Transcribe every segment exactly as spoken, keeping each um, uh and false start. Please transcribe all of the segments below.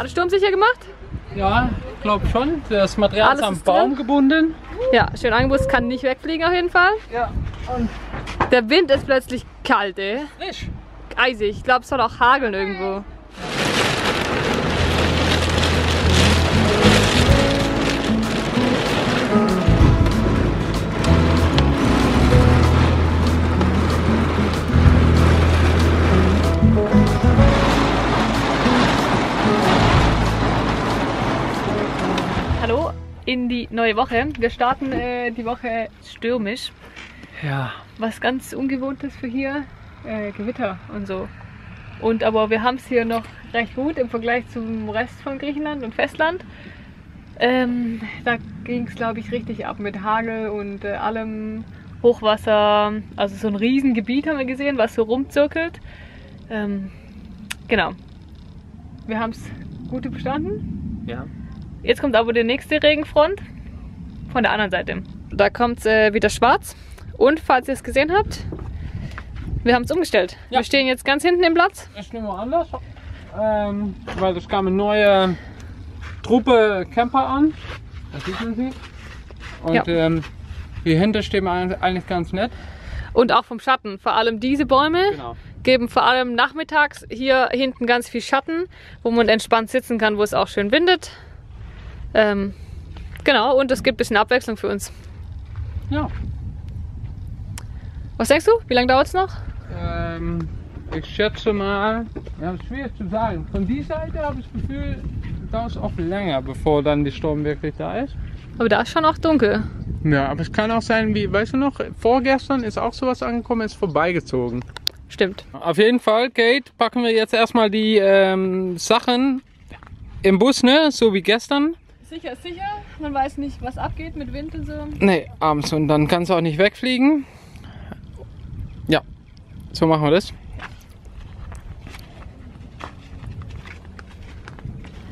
Hat es sturmsicher gemacht? Ja, ich glaube schon. Das Material ist am Baum gebunden. Ja, schön angebunden, kann nicht wegfliegen auf jeden Fall. Ja. Und der Wind ist plötzlich kalt, ey. Frisch. Eisig. Ich glaube, es soll auch hageln irgendwo. Hallo in die neue Woche. Wir starten äh, die Woche stürmisch. Ja. Was ganz Ungewohntes für hier. Äh, Gewitter und so. Und aber wir haben es hier noch recht gut im Vergleich zum Rest von Griechenland und Festland. Ähm, da ging es, glaube ich, richtig ab mit Hagel und äh, allem Hochwasser. Also so ein Riesengebiet haben wir gesehen, was so rumzirkelt. Ähm, genau. Wir haben es gut bestanden. Ja. Jetzt kommt aber die nächste Regenfront von der anderen Seite. Da kommt es äh, wieder schwarz. Und falls ihr es gesehen habt, wir haben es umgestellt. Ja. Wir stehen jetzt ganz hinten im Platz. Das ist nochmal anders, ähm, weil es kam eine neue Truppe Camper an. Das sieht man sie. Und ja. ähm, hier hinten stehen wir eigentlich ganz nett. Und auch vom Schatten. Vor allem diese Bäume genau. Geben vor allem nachmittags hier hinten ganz viel Schatten, wo man entspannt sitzen kann, wo es auch schön windet. Ähm, genau, und es gibt ein bisschen Abwechslung für uns. Ja. Was denkst du? Wie lange dauert es noch? Ähm, ich schätze mal, ja, ist schwierig zu sagen. Von dieser Seite habe ich das Gefühl, dauert es auch länger, bevor dann die Sturm wirklich da ist. Aber da ist schon auch dunkel. Ja, aber es kann auch sein, wie, weißt du noch, vorgestern ist auch sowas angekommen, ist vorbeigezogen. Stimmt. Auf jeden Fall, Kate, packen wir jetzt erstmal die ähm, Sachen im Bus, ne? So wie gestern. Sicher ist sicher, man weiß nicht, was abgeht mit Wind und so. Nee, abends und dann kannst du auch nicht wegfliegen. Ja, so machen wir das.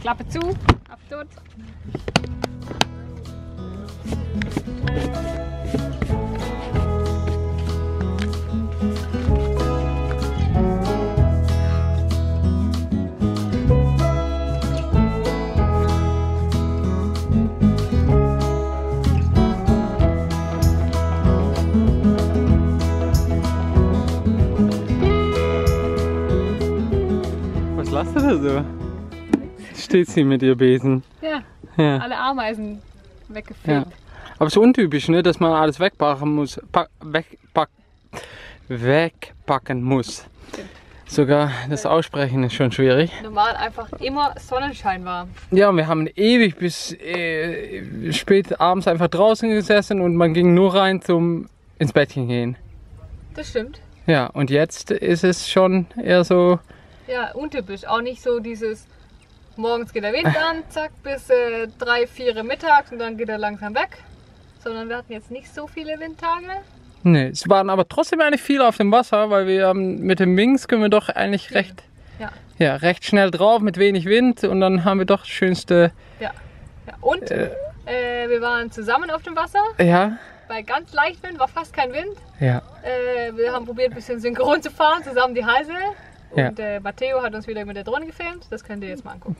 Klappe zu, ab dort. Was ist das so? Steht sie mit ihr Besen. Ja, ja. Alle Ameisen weggefegt. Ja. Aber es ist untypisch, ne, dass man alles wegpacken muss. Pack, wegpack, wegpacken muss. Stimmt. Sogar das Aussprechen ist schon schwierig. Normal einfach immer Sonnenschein war. Ja, und wir haben ewig bis äh, spät abends einfach draußen gesessen und man ging nur rein zum ins Bettchen gehen. Das stimmt. Ja, und jetzt ist es schon eher so. Ja, untypisch. Auch nicht so dieses, morgens geht der Wind an, zack, bis äh, drei, vier mittags und dann geht er langsam weg. Sondern wir hatten jetzt nicht so viele Windtage. Nee, es waren aber trotzdem eigentlich viele auf dem Wasser, weil wir ähm, mit dem Wings können wir doch eigentlich recht, ja. Ja, recht schnell drauf mit wenig Wind und dann haben wir doch das schönste... Ja, ja. Und äh, äh, wir waren zusammen auf dem Wasser. Ja. Bei ganz leicht Wind war fast kein Wind. Ja. Äh, wir haben probiert, ein bisschen synchron zu fahren, zusammen die Halse. Und ja. äh, Matteo hat uns wieder mit der Drohne gefilmt, das könnt ihr jetzt mal angucken.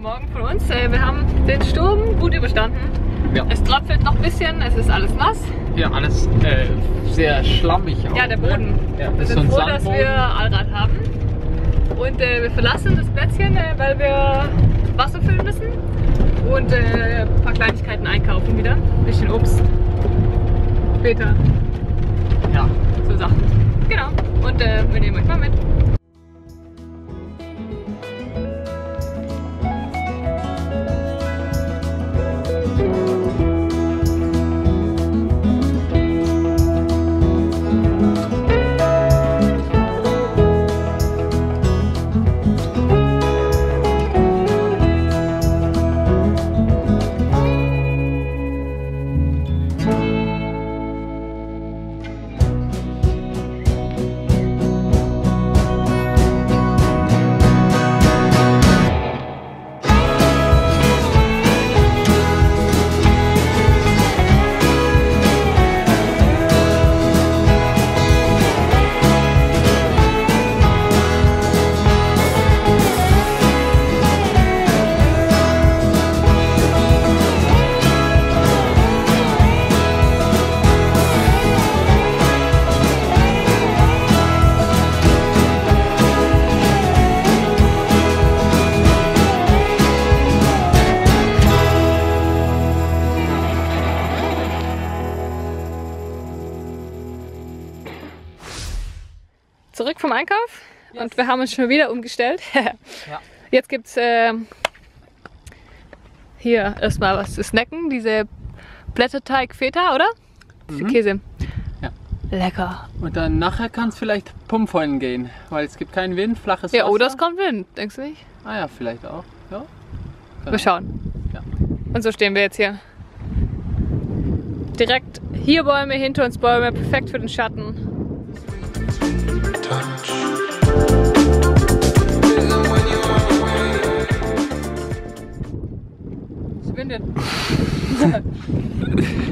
guten Morgen von uns. Wir haben den Sturm gut überstanden. Ja. Es tröpfelt noch ein bisschen, es ist alles nass. Ja, alles äh, sehr schlammig auch. Ja, der Boden. Ja, wir sind froh, dass wir Allrad haben. Und äh, wir verlassen das Plätzchen, äh, weil wir Wasser füllen müssen. Und äh, ein paar Kleinigkeiten einkaufen wieder. Ein bisschen Obst. Später. Ja. So Sachen. Genau. Und äh, wir nehmen euch mal mit. Zurück vom Einkauf, yes. Und wir haben uns schon wieder umgestellt. Ja. Jetzt gibt es äh, hier erstmal was zu snacken, diese Blätterteig-Feta, oder? Mhm. Käse. Ja. Lecker. Und dann nachher kann es vielleicht Pumpfoilen gehen, weil es gibt keinen Wind, flaches ja, Wasser. Ja, oder es kommt Wind, denkst du nicht? Ah ja, vielleicht auch. Ja. Genau. Wir schauen. Ja. Und so stehen wir jetzt hier. Direkt hier Bäume, hinter uns Bäume, perfekt für den Schatten.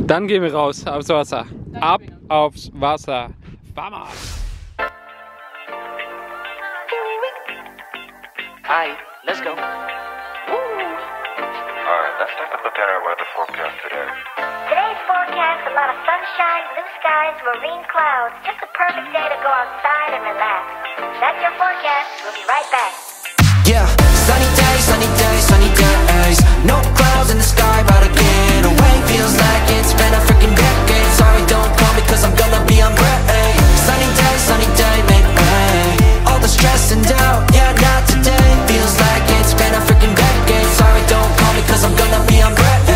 Dann gehen wir raus aufs Wasser. Ab aufs Wasser. Vamos! Hi, let's go. Woo. All right, let's take a look at our weather forecast today. Today's forecast: a lot of sunshine, blue skies, marine clouds. Just a perfect day to go outside and relax. That's your forecast. We'll be right back. Yeah, sunny day, sunny day, sunny days. No clouds in the sky, but I get away. Feels like it's been a freaking decade. Sorry, don't call me, cause I'm gonna be on break. Sunny day, sunny day, make way. All the stress and doubt, yeah, not today. Feels like it's been a freaking decade. Sorry, don't call me, cause I'm gonna be on break.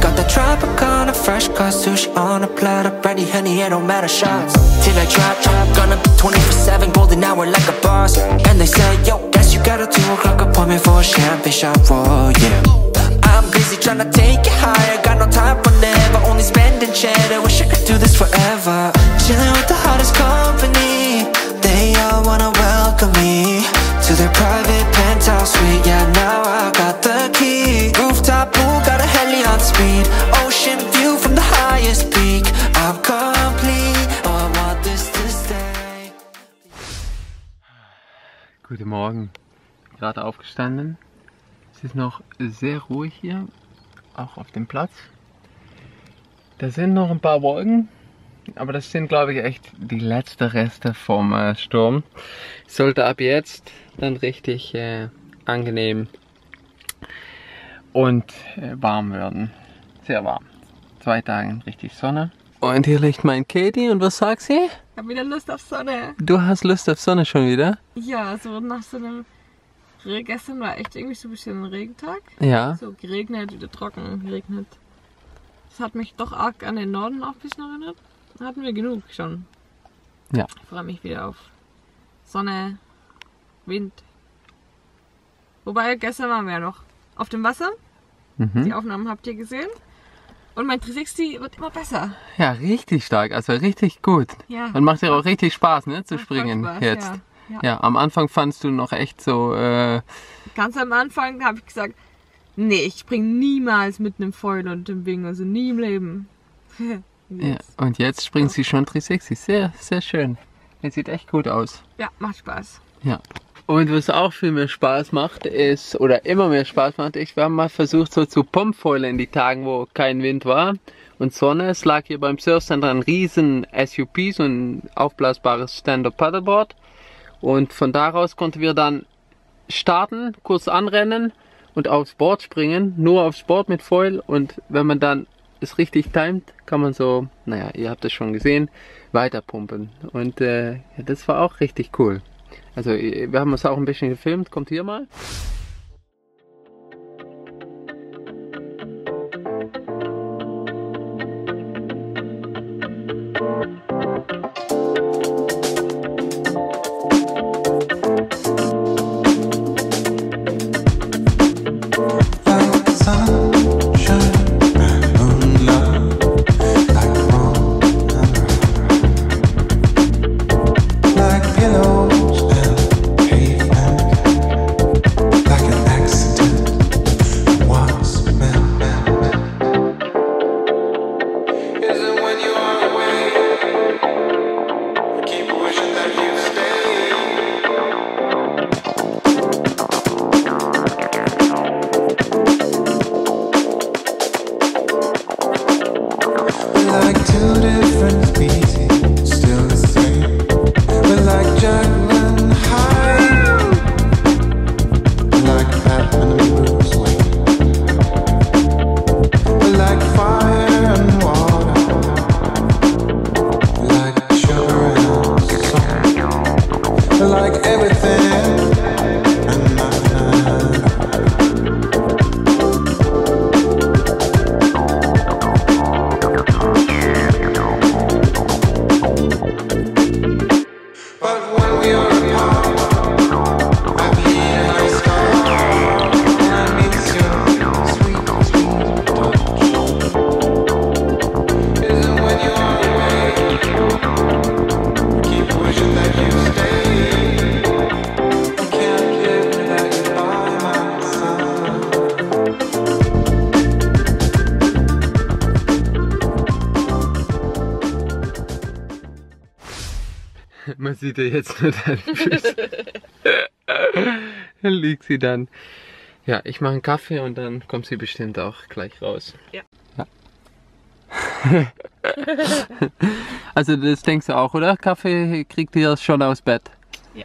Got the Tropicana, fresh cut sushi on a platter. Brandy, honey, it don't matter, shots till I drop, gonna be twenty-four seven, golden hour like a boss. And they say, yo, guess you gotta two o'clock appointment for a champagne shot, whoa, yeah. I'm busy tryna take it higher. Got no time for never, only spending cheddar. Wish I could do this forever. Chilling with the hottest company. They all wanna welcome me to their private penthouse suite. Yeah, now I got the key. Rooftop pool, got a heli on speed. Ocean view from the highest peak. I'm complete, I want this to stay. Guten Morgen, gerade aufgestanden. Es ist noch sehr ruhig hier, auch auf dem Platz. Da sind noch ein paar Wolken, aber das sind, glaube ich, echt die letzten Reste vom äh, Sturm. Sollte ab jetzt dann richtig äh, angenehm und äh, warm werden. Sehr warm. Zwei Tage richtig Sonne. Und hier liegt mein Katie, und was sagt sie? Ich habe wieder Lust auf Sonne. Du hast Lust auf Sonne schon wieder? Ja, so nach so einem... Gestern war echt irgendwie so ein bisschen ein Regentag. Ja. So geregnet, wieder trocken, geregnet. Das hat mich doch arg an den Norden auch ein bisschen erinnert. Da hatten wir genug schon. Ja. Ich freue mich wieder auf Sonne, Wind. Wobei, gestern waren wir ja noch auf dem Wasser. Mhm. Die Aufnahmen habt ihr gesehen. Und mein dreihundertsechzig wird immer besser. Ja, richtig stark. Also richtig gut. Ja. Und macht ja auch richtig Spaß, ne, zu springen Spaß, jetzt. Ja. Ja. Ja, am Anfang fandst du noch echt so... Äh Ganz am Anfang habe ich gesagt, nee, ich springe niemals mit einem Foil und dem Wing, also nie im Leben. Jetzt. Ja, und jetzt springt ja. Sie schon dreihundertsechzig, sehr, sehr schön. Das sieht echt gut aus. Ja, macht Spaß. Ja. Und was auch viel mehr Spaß macht ist, oder immer mehr Spaß macht, ich habe mal versucht so zu Pumpfoilen in die Tagen, wo kein Wind war und Sonne. Es lag hier beim Surfcenter ein riesen S U P, so ein aufblasbares Stand-Up-Paddleboard. Und von daraus konnten wir dann starten, kurz anrennen und aufs Board springen, nur aufs Board mit Foil. Und wenn man dann es richtig timet, kann man so, naja, ihr habt es schon gesehen, weiter pumpen. Und äh, ja, das war auch richtig cool. Also wir haben uns auch ein bisschen gefilmt, kommt hier mal. Man sieht ja jetzt nur deine Füße. Dann liegt sie dann. Ja, ich mache einen Kaffee und dann kommt sie bestimmt auch gleich raus. Ja. Ja. Also das denkst du auch, oder? Kaffee kriegt ihr schon aus Bett? Ja.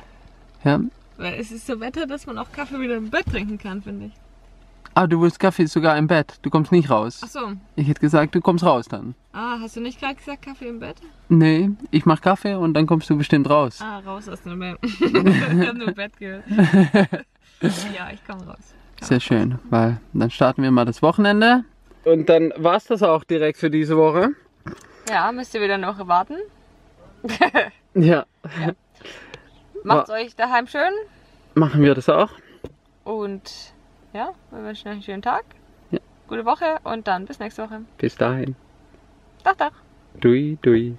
Ja. Weil es ist so Wetter, dass man auch Kaffee wieder im Bett trinken kann, finde ich. Ah, du willst Kaffee sogar im Bett. Du kommst nicht raus. Ach so. Ich hätte gesagt, du kommst raus dann. Ah, hast du nicht gerade gesagt Kaffee im Bett? Nee, ich mach Kaffee und dann kommst du bestimmt raus. Ah, raus aus dem Bett. Ich hab nur Bett gehört. Ja, ich komme raus. Komm. Sehr schön, weil dann starten wir mal das Wochenende. Und dann war's das auch direkt für diese Woche. Ja, müsst ihr wieder eine Woche warten. Ja. Ja. Macht's euch daheim schön. Machen wir das auch. Und... ja, wir wünschen euch einen schönen Tag, ja. Gute Woche und dann bis nächste Woche. Bis dahin. Dach, dach. Dui, dui.